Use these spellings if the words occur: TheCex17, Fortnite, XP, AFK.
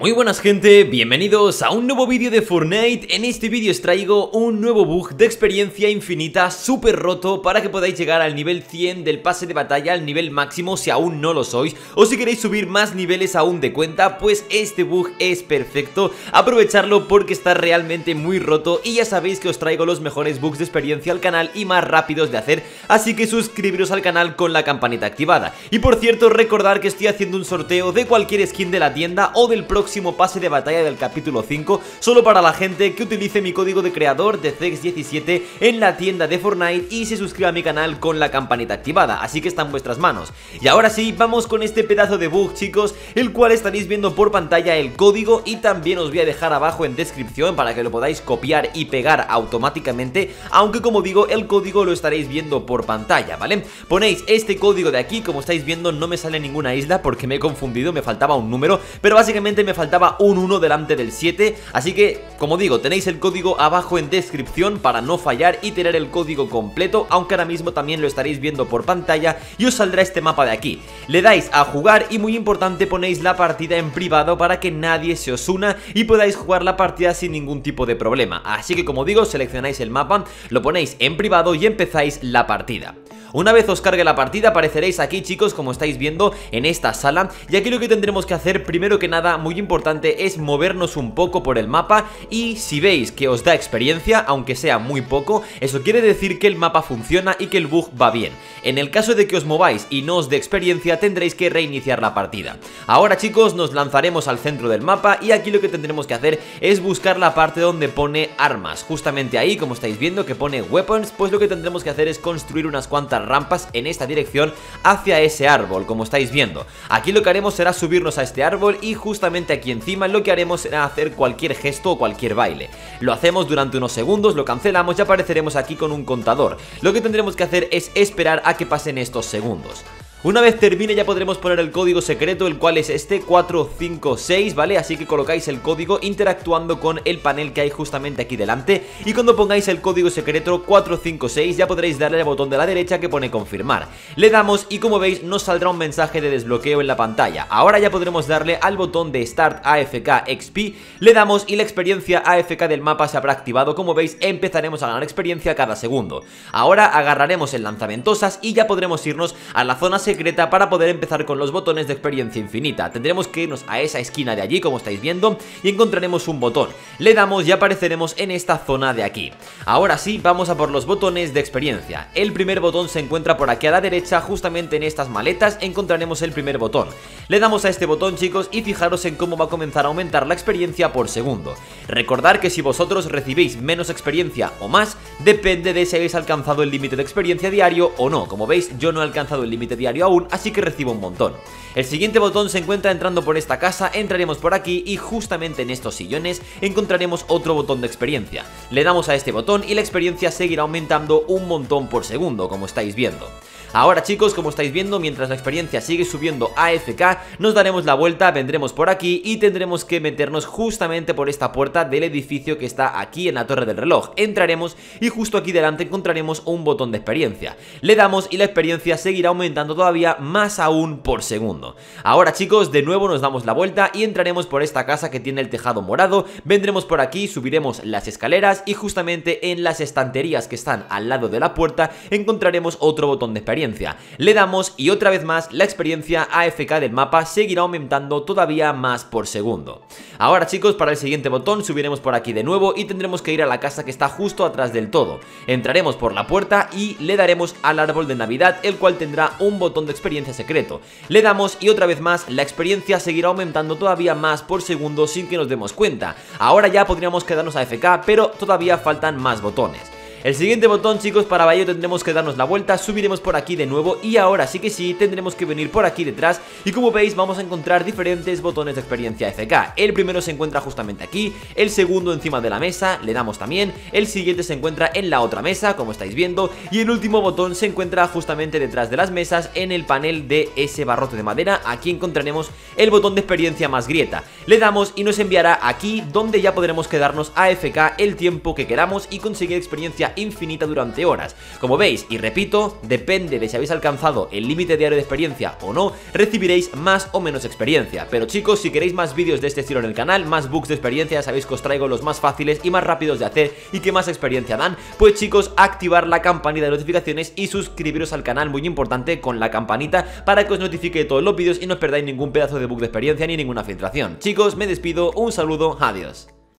Muy buenas gente, bienvenidos a un nuevo vídeo de Fortnite. En este vídeo os traigo un nuevo bug de experiencia infinita súper roto para que podáis llegar al nivel 100 del pase de batalla, al nivel máximo si aún no lo sois, o si queréis subir más niveles aún de cuenta, pues este bug es perfecto, aprovecharlo porque está realmente muy roto. Y ya sabéis que os traigo los mejores bugs de experiencia al canal y más rápidos de hacer, así que suscribiros al canal con la campanita activada. Y por cierto, recordar que estoy haciendo un sorteo de cualquier skin de la tienda o del próximo pase de batalla del capítulo 5 solo para la gente que utilice mi código de creador TheCex17 en la tienda de Fortnite y se suscriba a mi canal con la campanita activada, así que está en vuestras manos. Y ahora sí, vamos con este pedazo de bug, chicos, el cual estaréis viendo por pantalla el código, y también os voy a dejar abajo en descripción para que lo podáis copiar y pegar automáticamente, aunque como digo, el código lo estaréis viendo por pantalla, ¿vale? Ponéis este código de aquí, como estáis viendo no me sale ninguna isla porque me he confundido, me faltaba un número, pero básicamente me faltaba un 1 delante del 7, así que como digo, tenéis el código abajo en descripción para no fallar y tener el código completo, aunque ahora mismo también lo estaréis viendo por pantalla y os saldrá este mapa de aquí. Le dais a jugar y muy importante, ponéis la partida en privado para que nadie se os una y podáis jugar la partida sin ningún tipo de problema, así que como digo, seleccionáis el mapa, lo ponéis en privado y empezáis la partida. Una vez os cargue la partida apareceréis aquí, chicos, como estáis viendo en esta sala, y aquí lo que tendremos que hacer primero que nada, muy importante, es movernos un poco por el mapa, y si veis que os da experiencia, aunque sea muy poco, eso quiere decir que el mapa funciona y que el bug va bien. En el caso de que os mováis y no os dé experiencia tendréis que reiniciar la partida. Ahora, chicos, nos lanzaremos al centro del mapa y aquí lo que tendremos que hacer es buscar la parte donde pone armas, justamente ahí, como estáis viendo que pone weapons, pues lo que tendremos que hacer es construir unas cuantas rampas en esta dirección hacia ese árbol, como estáis viendo. Aquí lo que haremos será subirnos a este árbol y justamente aquí encima lo que haremos será hacer cualquier gesto o cualquier baile. Lo hacemos durante unos segundos, lo cancelamos y apareceremos aquí con un contador. Lo que tendremos que hacer es esperar a que pasen estos segundos. Una vez termine ya podremos poner el código secreto, el cual es este 456, ¿vale? Así que colocáis el código interactuando con el panel que hay justamente aquí delante, y cuando pongáis el código secreto 456 ya podréis darle al botón de la derecha que pone confirmar. Le damos y como veis nos saldrá un mensaje de desbloqueo en la pantalla. Ahora ya podremos darle al botón de Start AFK XP, le damos y la experiencia AFK del mapa se habrá activado. Como veis empezaremos a ganar experiencia cada segundo. Ahora agarraremos el lanzaventosas y ya podremos irnos a la zona secreta para poder empezar con los botones de experiencia infinita. Tendremos que irnos a esa esquina de allí, como estáis viendo, y encontraremos un botón. Le damos y apareceremos en esta zona de aquí. Ahora sí, vamos a por los botones de experiencia. El primer botón se encuentra por aquí a la derecha, justamente en estas maletas encontraremos el primer botón. Le damos a este botón, chicos, y fijaros en cómo va a comenzar a aumentar la experiencia por segundo. Recordad que si vosotros recibéis menos experiencia o más, depende de si habéis alcanzado el límite de experiencia diario o no. Como veis, yo no he alcanzado el límite diario aún, así que recibo un montón. El siguiente botón se encuentra entrando por esta casa, entraremos por aquí y justamente en estos sillones encontraremos otro botón de experiencia. Le damos a este botón y la experiencia seguirá aumentando un montón por segundo, como estáis viendo. Ahora, chicos, como estáis viendo, mientras la experiencia sigue subiendo AFK, nos daremos la vuelta, vendremos por aquí y tendremos que meternos justamente por esta puerta del edificio que está aquí en la torre del reloj. Entraremos y justo aquí delante encontraremos un botón de experiencia. Le damos y la experiencia seguirá aumentando todavía más aún por segundo. Ahora, chicos, de nuevo nos damos la vuelta y entraremos por esta casa que tiene el tejado morado, vendremos por aquí, subiremos las escaleras y justamente en las estanterías que están al lado de la puerta encontraremos otro botón de experiencia. Le damos y otra vez más la experiencia AFK del mapa seguirá aumentando todavía más por segundo. Ahora, chicos, para el siguiente botón subiremos por aquí de nuevo y tendremos que ir a la casa que está justo atrás del todo. Entraremos por la puerta y le daremos al árbol de Navidad, el cual tendrá un botón de experiencia secreto. Le damos y otra vez más la experiencia seguirá aumentando todavía más por segundo sin que nos demos cuenta. Ahora ya podríamos quedarnos AFK, pero todavía faltan más botones. El siguiente botón, chicos, para ello tendremos que darnos la vuelta, subiremos por aquí de nuevo y ahora sí que sí, tendremos que venir por aquí detrás y como veis vamos a encontrar diferentes botones de experiencia AFK. El primero se encuentra justamente aquí, el segundo encima de la mesa, le damos también, el siguiente se encuentra en la otra mesa, como estáis viendo, y el último botón se encuentra justamente detrás de las mesas en el panel de ese barrote de madera. Aquí encontraremos el botón de experiencia más grieta. Le damos y nos enviará aquí donde ya podremos quedarnos AFK el tiempo que queramos y conseguir experiencia infinita durante horas. Como veis, y repito, depende de si habéis alcanzado el límite diario de experiencia o no, recibiréis más o menos experiencia. Pero chicos, si queréis más vídeos de este estilo en el canal, más bugs de experiencia, sabéis que os traigo los más fáciles y más rápidos de hacer y que más experiencia dan, pues chicos, activar la campanita de notificaciones y suscribiros al canal, muy importante, con la campanita para que os notifique de todos los vídeos y no os perdáis ningún pedazo de bug de experiencia ni ninguna filtración. Chicos, me despido, un saludo, adiós.